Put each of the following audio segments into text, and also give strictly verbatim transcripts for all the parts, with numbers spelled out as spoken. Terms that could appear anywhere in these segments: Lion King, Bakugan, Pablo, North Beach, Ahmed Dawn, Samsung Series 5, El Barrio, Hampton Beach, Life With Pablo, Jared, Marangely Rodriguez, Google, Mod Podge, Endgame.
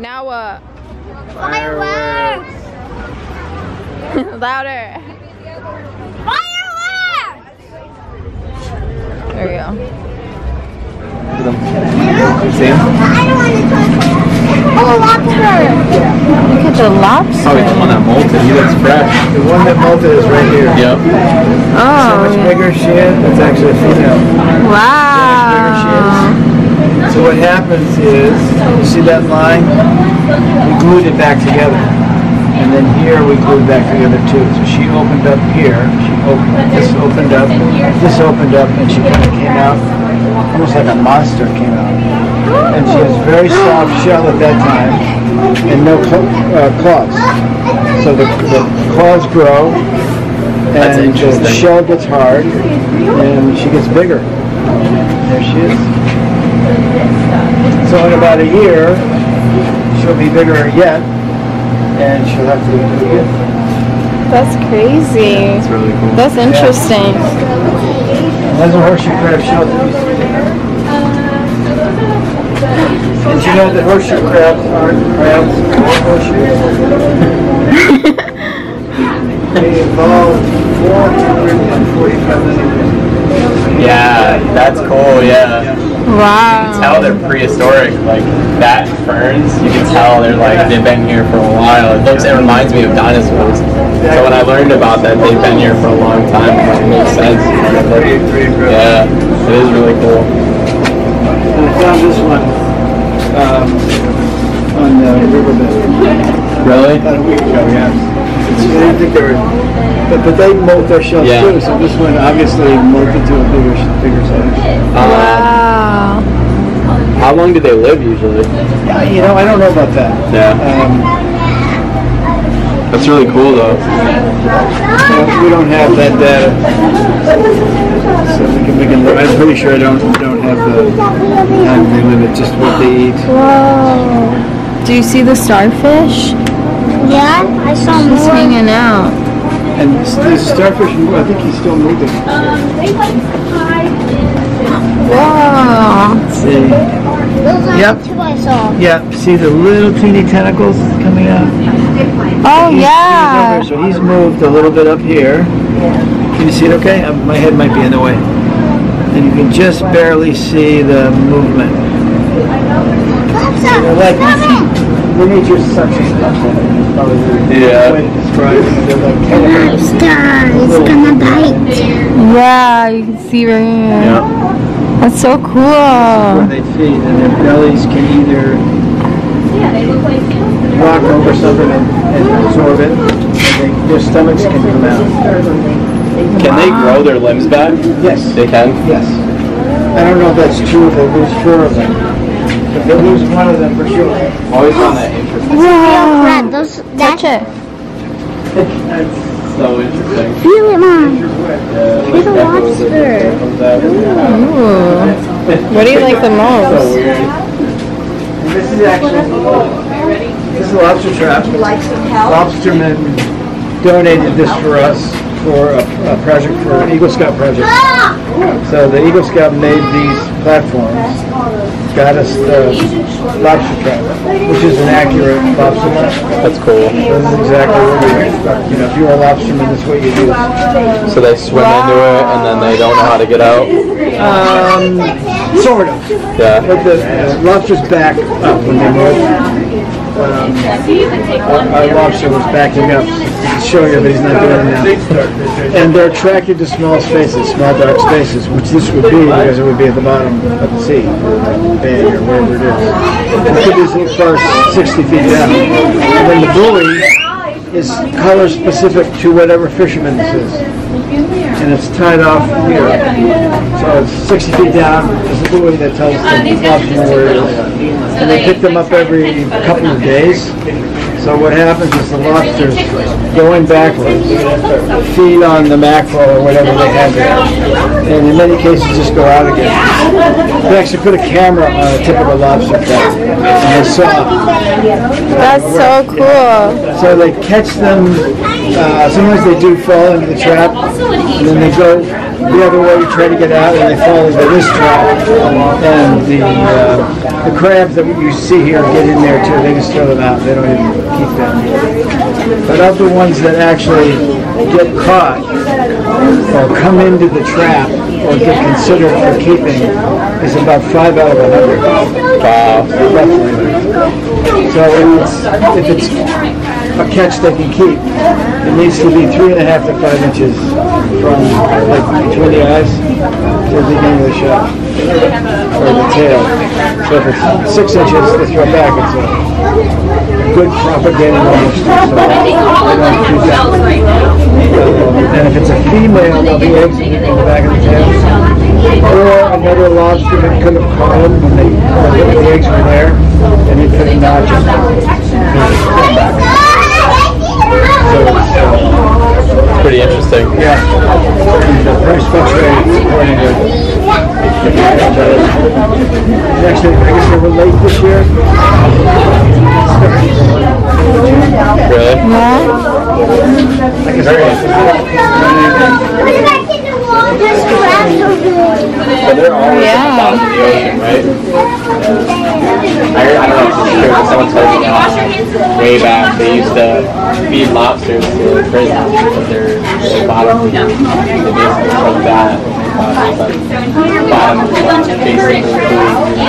Now what? Fireworks! Louder. Fireworks! There we go. See him? I don't want to touch him. Oh, a lobster! Look at the lobster. Probably the one that molted. He looks fresh. The one that molted is right here. Yep. Oh. So much bigger she is. That's actually a female. Wow. So much bigger she is. So what happens is, you see that line? We glued it back together. And then here we glued back together too. So she opened up here, she opened up, this opened up, this opened up, and she kind of came out, almost like a monster came out. And she has very soft shell at that time, and no uh, claws. So the, the claws grow, and the shell gets hard, and she gets bigger. There she is. So in about a year, she'll be bigger yet, and she'll have to do it again. That's crazy. That's really cool. That's interesting. Yeah. That's a horseshoe crab shell that used to be there. Did you know that horseshoe crabs aren't crabs or horseshoes? They evolved four hundred forty-five million years. Yeah, that's cool, yeah. Wow. You can tell they're prehistoric, like bat and ferns, you can tell they're like, they've been here for a while. It looks, it reminds me of dinosaurs. So when I learned about that, they've been here for a long time, it like, makes sense. Yeah, it is really cool. And I found this one um, on the riverbed. Really? About a week ago, yeah. It's, I didn't think they were, but, but they molt their shells yeah. too, so this one obviously molted to a bigger, bigger size. Um, wow. How long do they live usually? Yeah, you know, I don't know about that. Yeah. Um, That's really cool though. We don't have that data. So we can, we can live. I'm pretty sure I don't, don't have the time they live, it's just what they eat. Whoa. Do you see the starfish? Yeah, I saw him hanging out. And the starfish, I think he's still moving. Wow. Let's see. Those are yep. the two I saw. Yep. See the little teeny tentacles coming out? Oh, he's, yeah. He's over, so he's moved a little bit up here. Can you see it okay? Um, my head might be in the way. And you can just barely see the movement. They're like miniature suction. Yeah. Lobster is gonna bite. Yeah, you can see right here. Yeah. That's so cool. Where they feed, and their bellies can either rock over something and, and absorb it. They, their stomachs can come out. Can they grow their limbs back? Yes, they can. Yes. I don't know if that's true. If they lose four of them, if they lose one of them for sure. Always on that interesting. Wow. Those, that's it. That's so interesting. Feel it, Mom. It's a lobster. Ooh. What do you like the most? This is actually, this is a lobster trap. Lobstermen donated this for us for a, a project, for an Eagle Scout project. So the Eagle Scout made these platforms, got us the lobster trap, which is an accurate lobster trap. That's cool. That's exactly what we do. You know, if you're a lobsterman, that's what you do. So they swim wow. into it and then they don't know how to get out? Um, sort of. Yeah. But the uh, lobsters back up when they move. Um, our, our lobster was backing up, showing you that he's not doing it now. And they're attracted to small spaces, small dark spaces, which this would be because it would be at the bottom of the sea, or the bay, or wherever it is. It could be as far as sixty feet down. And then the buoy is color specific to whatever fisherman this is. And it's tied off here. So it's sixty feet down, there's a buoy that tells the lobster where it is. And they pick them up every couple of days. So what happens is the lobsters, going backwards, feed on the mackerel or whatever they have there. And in many cases just go out again. They actually put a camera on a typical lobster trap. And they saw it. That's so cool. So they catch them, uh, sometimes they do fall into the trap, and then they go the other way, try to get out, and they fall into this trap. And the uh, the crabs that you see here get in there too. They just throw them out. They don't even keep them. But of the ones that actually get caught or come into the trap or get considered for keeping, is about five out of a hundred. Wow. Roughly. So if it's, if it's a catch they can keep, it needs to be three and a half to five inches from like between the eyes to the beginning of the shot or the tail. So if it's six inches, they throw back. It's a good propaganda launch. So they don't keep that. And if it's a female, they'll be eggs on the back of the tail. Or another lobster that could have caught them when they put the eggs were there, and it could have notched them. So it's uh, pretty interesting. Yeah. Very fluctuating according to it. Actually, I guess they were late this year. Really? Yeah. Like very interesting. But they're always yeah. at the bottom of the ocean, right? I, I don't know if it's true, but someone told me that way back they used to feed lobsters to the prison, but they're at the bottom of the ocean. They basically took that uh, like, bottom of the ocean, basically food, bottom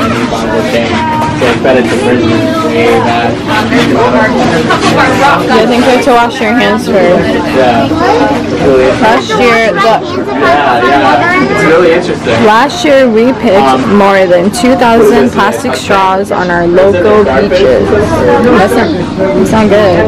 of the chain. So they fed it to prisoners way back. I think you have to wash your hands first. Yeah. Really last year, the... Yeah, yeah. It's really interesting. Last year, we picked um, more than two thousand plastic straws on our local beaches. That sounds sound good.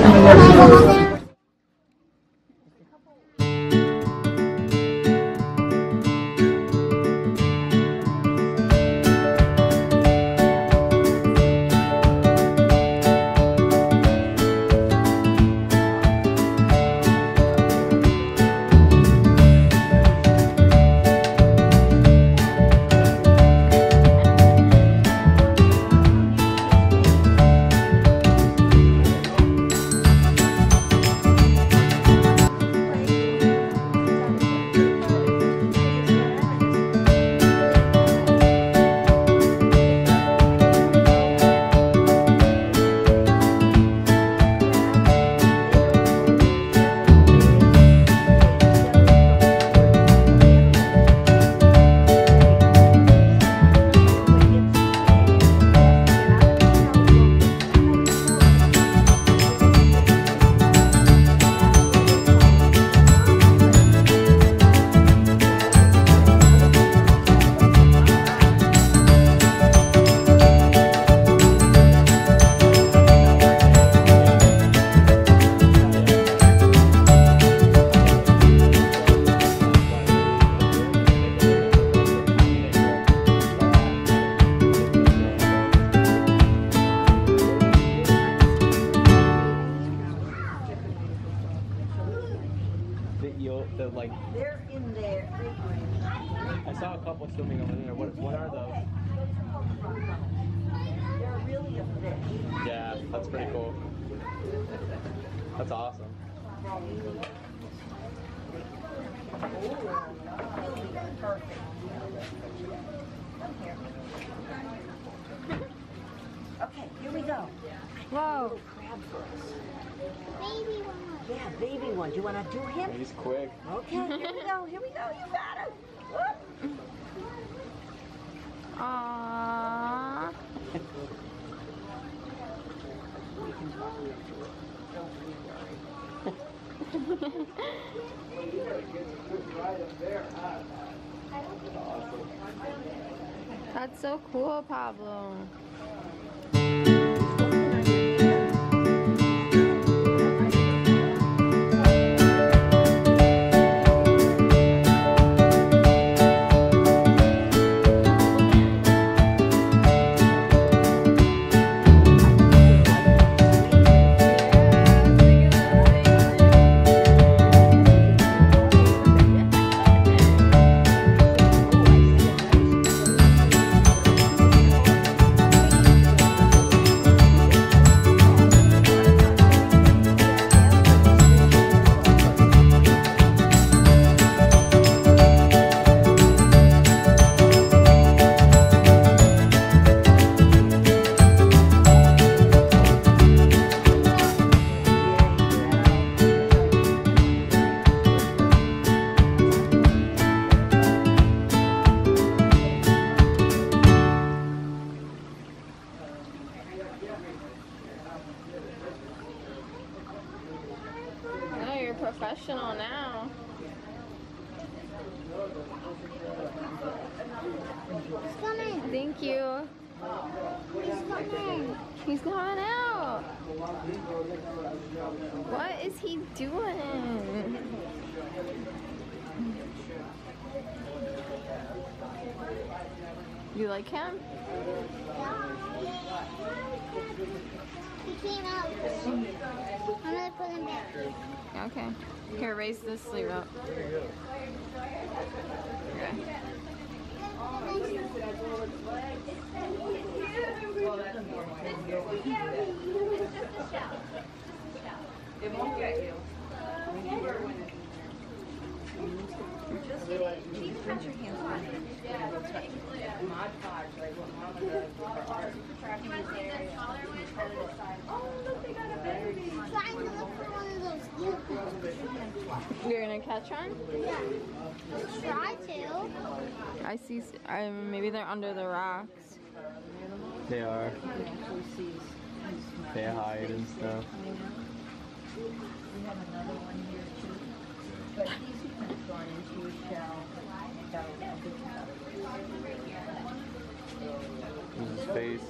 That's so cool, Pablo. professional now. He's coming. Thank you. He's coming. He's going out. What is he doing? You like him? Yeah. He came out. Mm-hmm. I'm gonna put him back. Okay. Here, raise this sleeve up. Okay. It won't get you. Just touch your hands on it. Yeah, Mod Podge, like what Mama does for art. You want to take that taller one? Oh, look, they got a baby. I'm trying to look for one of those unicorns. You're going to catch one? Yeah. Try to. I see, um, maybe they're under the rocks. They are. They hide and stuff. We have another one here. But he's gone into a shell and got a little bit out of it. This is face.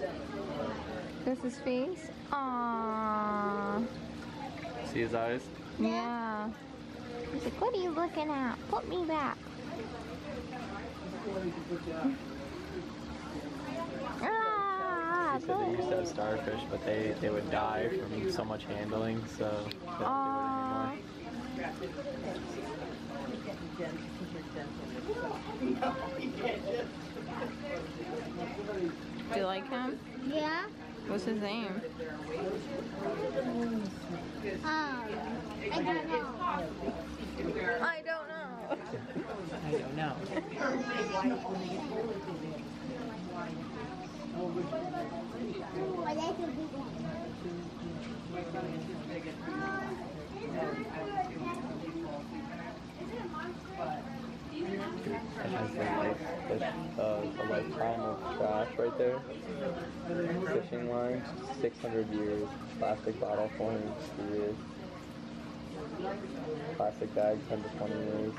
This is face? Aww. See his eyes? Yeah. He's like, what are you looking at? Put me back. Ah, she said they used to have starfish, but they, they would die from so much handling, so they don't do it anymore. Do you like him? Yeah. What's his name? Um, I don't know. I don't know. I don't know. That has the life, the, uh, the lifetime of trash right there. Fishing line, six hundred years. Plastic bottle, four hundred sixty years. Plastic bag, ten to twenty years.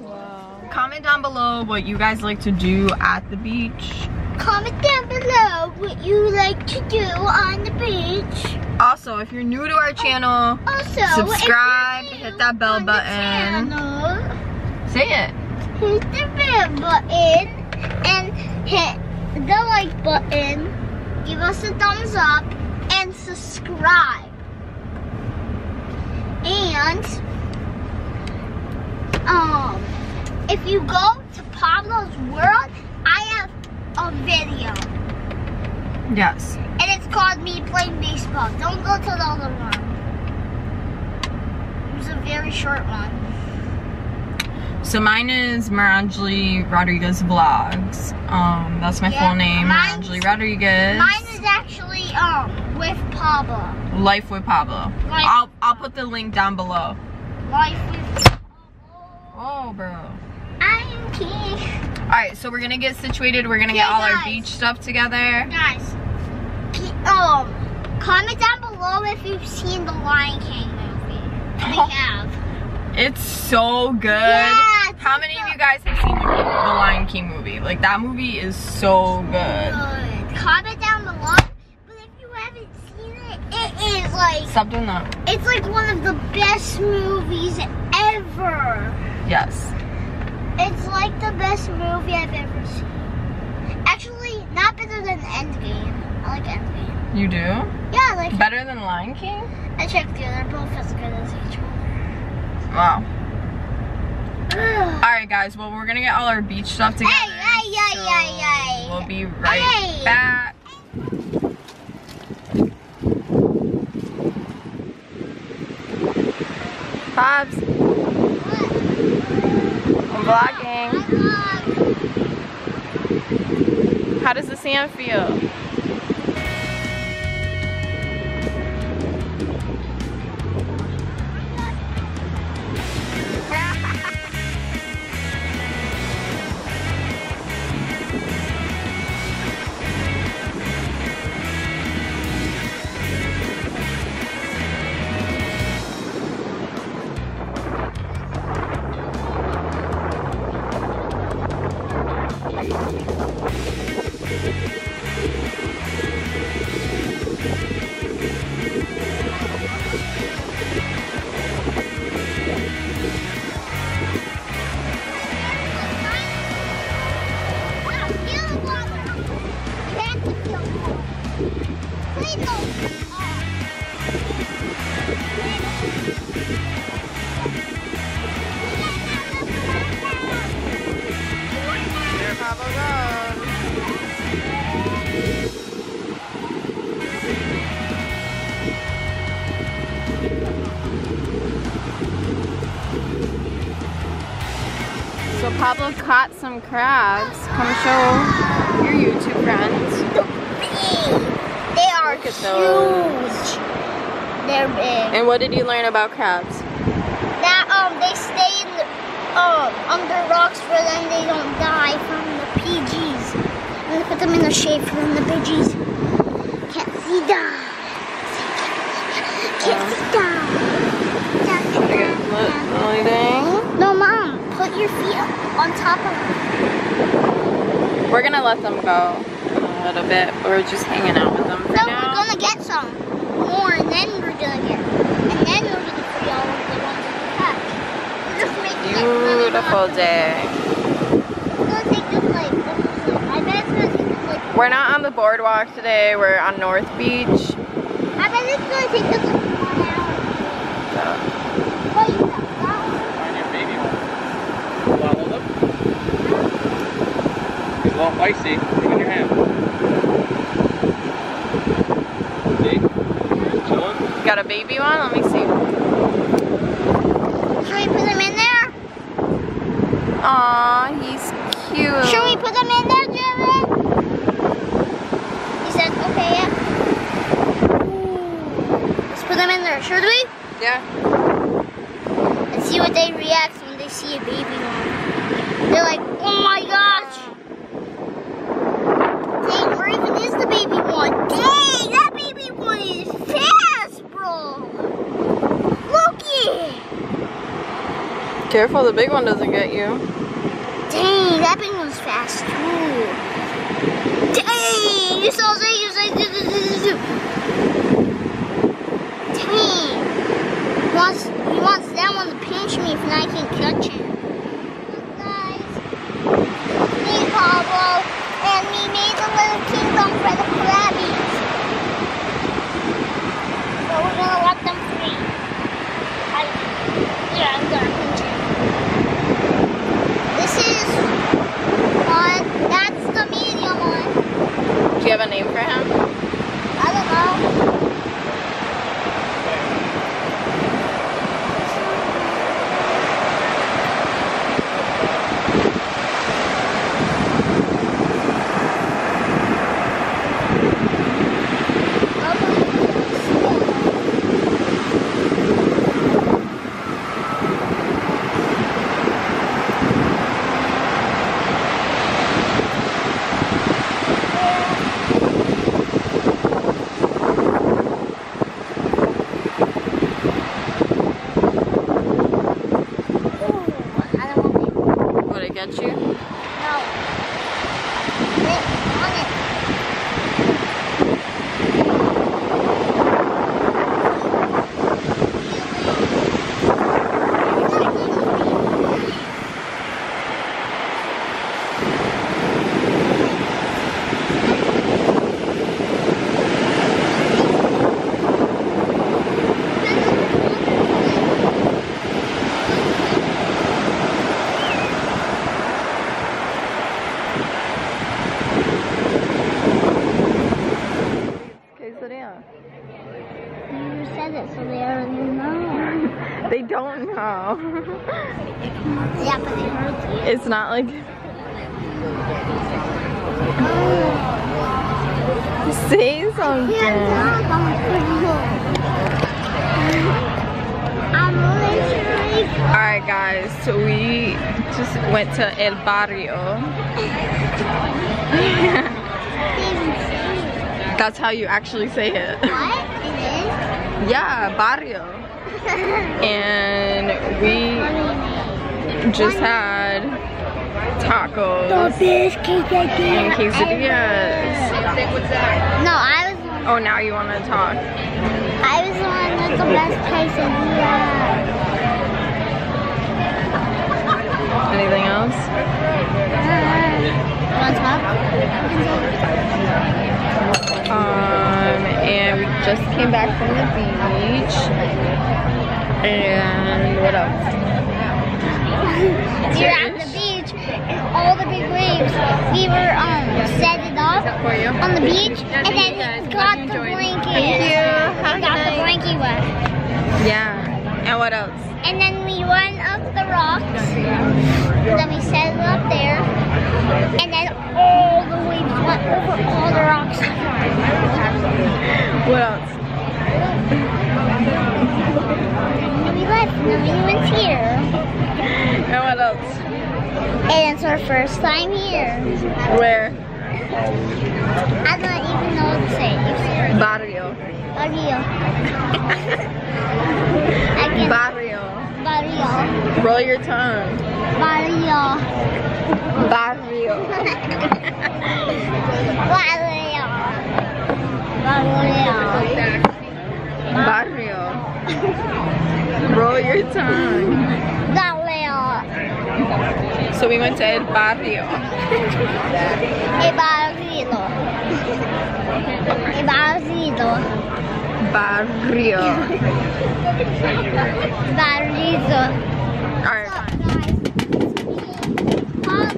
Wow. Comment down below what you guys like to do at the beach. Comment down below what you like to do on the beach. Also, if you're new to our channel, oh, also, subscribe, hit that bell button. Channel, say it. Hit the bell button and hit the like button. Give us a thumbs up and subscribe. And um, if you go to Pablo's World, I have a video. Yes. And it's called me playing baseball. Don't go to the other one. It was a very short one. So mine is Marangely Rodriguez Vlogs. Um, that's my yeah, full name, Marangely Rodriguez. Mine is actually um with Pablo. Life with Pablo. Life I'll I'll put the link down below. Life with Pablo. Oh, bro. I'm Keith. All right, so we're gonna get situated. We're gonna okay, get all guys, our beach stuff together. Guys, um, comment down below if you've seen the Lion King movie. We have. It's so good. Yeah, how many so of you guys have seen the, the Lion King movie? Like that movie is so good. good. Comment down below. But if you haven't seen it, it is like something up. It's like one of the best movies ever. Yes. It's like the best movie I've ever seen. Actually, not better than Endgame. I like Endgame. You do? Yeah, I like better it. than Lion King? I checked the other, both as good as each other. Wow. Alright guys, well we're gonna get all our beach stuff together. Hey, hey, hey, so hey, hey. We'll be right hey. back. Bob's. Vlogging. How does the sand feel? There Pablo goes. So Pablo caught some crabs. Come show your YouTube friends. They are huge. They're big. And what did you learn about crabs? That um they stay in the, um under rocks for them, they don't die from the P Gs. And they put them in the shade for them, the P Gs can't see them. Can't see them. Anything? No, Mom. Put your feet up on top of them. We're gonna let them go. A little bit. We're just hanging out with them for no, now. We're gonna get some more, and then we're gonna get, and then we're gonna free all of the ones in the pack. We're just making it really beautiful day. We're gonna take this like, I bet it's gonna take this like. We're not on the boardwalk today. We're on North Beach. I bet it's gonna take this like one hour. So. Well, you got that one. Find your baby one. Follow them. It's a little icy. Take it in your hand. Got a baby one? Let me see. Should we put him in there? Aw, he's cute. Should we put him in there, Jared? He said, okay, yeah. Ooh. Let's put him in there, should we? Yeah. And see what they react when they see a baby one. They're like, oh my gosh. Dang, where even is the baby one? Dang, that baby one is fast. Careful, the big one doesn't get you. Dang, that big one's fast too. Dang, you saw that, you saw that. Dang. He wants, he wants that one to pinch me if I can catch him. Look guys, me Pablo, and we made a little kingdom for the crabbies. So we're gonna let them free. I, yeah, I'm gonna pinch him. This is on, that's the medium one. Do you have a name for him? I don't It's not like oh. Say something. Alright guys, so we just went to El Barrio. That's how you actually say it. What? It is? Yeah, barrio. And we just had tacos. The fish quesadilla. And quesadillas. No, I was the one. Oh, now you want to talk. I was the one with the best quesadilla. Anything else? Uh, you want to talk? Uh, just came back from the beach. And what else? You're at the beach. All the big waves. We were um set it up on the beach, and then he got the blanket. Thank you. He got the blanket wet. Yeah. And what else? And then we went up the rocks. And then we set it up there. And then all the waves went over all the rocks. What else? And then we left. And then we went here. And what else? And it's our first time here. Where? I don't even know what to say. Barrio. Barrio. Barrio. Barrio. Roll your tongue. Barrio. Barrio. Barrio. Barrio. Barrio. Roll your tongue. Barrio. So we went to El Barrio. El Barrio. El Barrio. Barrio. Barrio. Alright. So, guys, it's me, Pablo,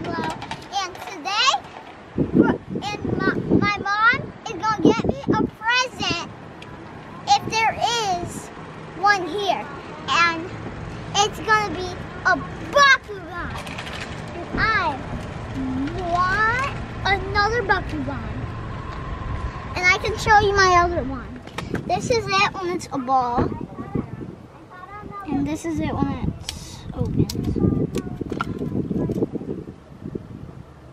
and today, and my, my mom is gonna get me a present if there is one here, and it's gonna be a Bakugan. And I want another Bakugan, and I can show you my other one. This is it when it's a ball, and this is it when it's open.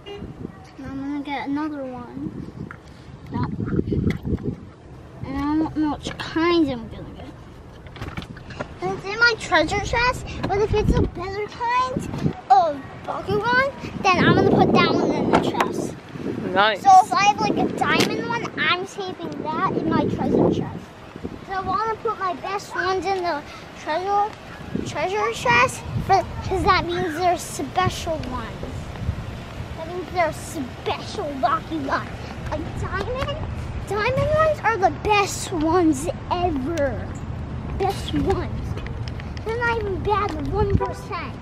And I'm gonna get another one. And I don't know which kinds I'm gonna get. And it's in my treasure chest, but if it's a better kind of Bakugan, then I'm gonna put that one in the chest. Nice. So if I have like a diamond one, I'm saving that in my treasure chest. So I want to put my best ones in the treasure treasure chest, because that means they're special ones. That means they're special Bakugan. Like diamond, diamond ones are the best ones ever. Best ones. They're not even bad. One percent.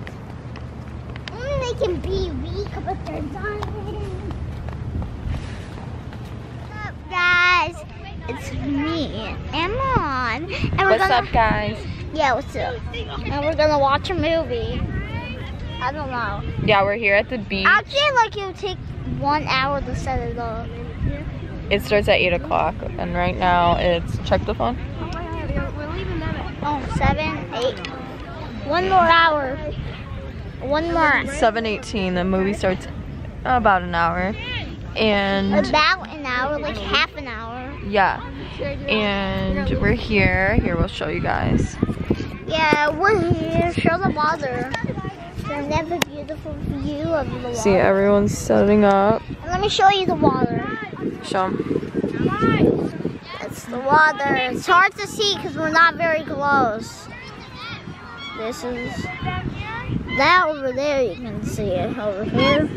Only they can be weak, but they're diamond. Guys, it's me and Mom. And we're what's gonna, up, guys? Yeah, what's up? And we're gonna watch a movie. I don't know. Yeah, we're here at the beach. Actually, like it would take one hour to set it up. It starts at eight o'clock, and right now it's check the phone. Oh, seven, eight. One more hour. One more. Seven eighteen. The movie starts about an hour, and about. Hour, like half an hour. Yeah, and we're here. Here, we'll show you guys. Yeah, we're here. Show the water. And they have a beautiful view of the water. See, everyone's setting up. And let me show you the water. Show them. That's the water. It's hard to see because we're not very close. This is that over there. You can see it over here.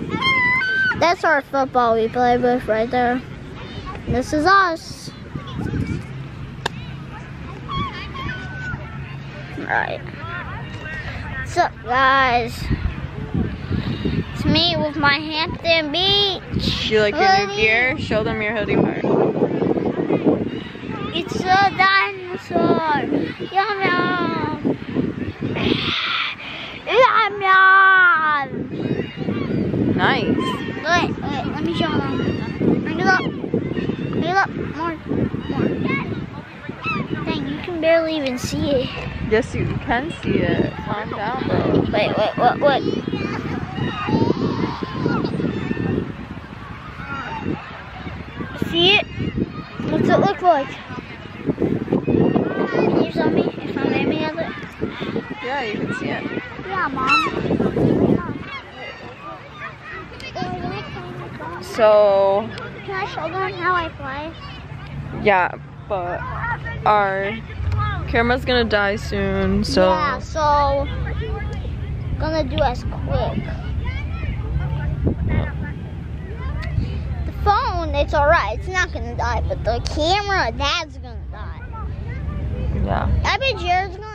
That's our football we play with right there. This is us. Alright. What's up, guys? It's me with my Hampton Beach. You like hoodie. Your new gear? Show them your hoodie part. It's a dinosaur. Yum yum. Yum yum. Nice. Wait, wait, let me show them. Bring it up. Up more, more. Dang, you can barely even see it. Yes, you can see it. Calm down, bro. Wait, wait, what, what? See it? What's it look like? Can you show me if I'm aiming at it? Yeah, you can see it. Yeah, Mom. So... Can I show them how I fly? Yeah, but our camera's gonna die soon, so. Yeah, so I'm gonna do as quick. The phone, it's alright, it's not gonna die, but the camera, that's gonna die. Yeah. I bet Jared's gonna